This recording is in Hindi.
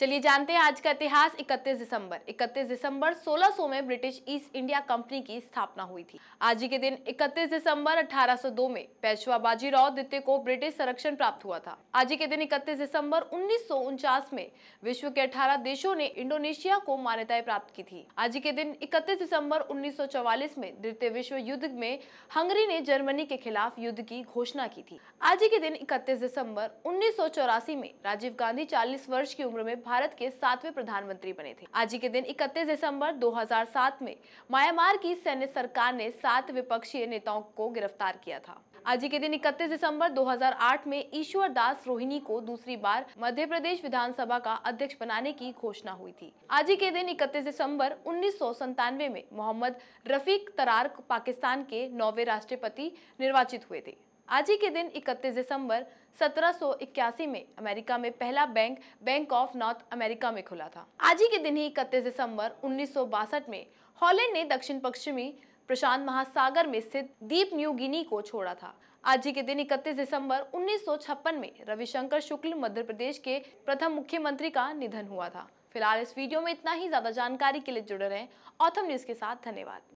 चलिए जानते हैं आज का इतिहास। 31 दिसंबर 1600 में ब्रिटिश ईस्ट इंडिया कंपनी की स्थापना हुई थी। आज ही के दिन 31 दिसंबर 1802 में पेशवा बाजीराव द्वितीय को ब्रिटिश संरक्षण प्राप्त हुआ था। आज ही के दिन 31 दिसंबर 1949 में विश्व के 18 देशों ने इंडोनेशिया को मान्यता प्राप्त की थी। आज ही के दिन 31 दिसंबर 1944 में द्वितीय विश्व युद्ध में हंगरी ने जर्मनी के खिलाफ युद्ध की घोषणा की थी। आज ही के दिन 31 दिसंबर 1984 में राजीव गांधी 40 वर्ष की उम्र में भारत के 7वें प्रधानमंत्री बने थे। आज ही के दिन 31 दिसंबर 2007 में म्यांमार की सैन्य सरकार ने 7 विपक्षीय नेताओं को गिरफ्तार किया था। आज ही के दिन 31 दिसंबर 2008 में ईश्वरदास रोहिणी को दूसरी बार मध्य प्रदेश विधानसभा का अध्यक्ष बनाने की घोषणा हुई थी। आज ही के दिन 31 दिसंबर 1997 में मोहम्मद रफ़ीक तरार पाकिस्तान के 9वें राष्ट्रपति निर्वाचित हुए थे। आज ही के दिन 31 दिसंबर 1781 में अमेरिका में पहला बैंक ऑफ नॉर्थ अमेरिका में खुला था। आज ही के दिन ही 31 दिसंबर 1962 में हालैंड ने दक्षिण पश्चिमी प्रशांत महासागर में स्थित द्वीप न्यू गिनी को छोड़ा था। आज ही के दिन 31 दिसंबर 1956 में रविशंकर शुक्ल मध्य प्रदेश के प्रथम मुख्यमंत्री का निधन हुआ था। फिलहाल इस वीडियो में इतना ही। ज्यादा जानकारी के लिए जुड़े रहें औथम न्यूज के साथ। धन्यवाद।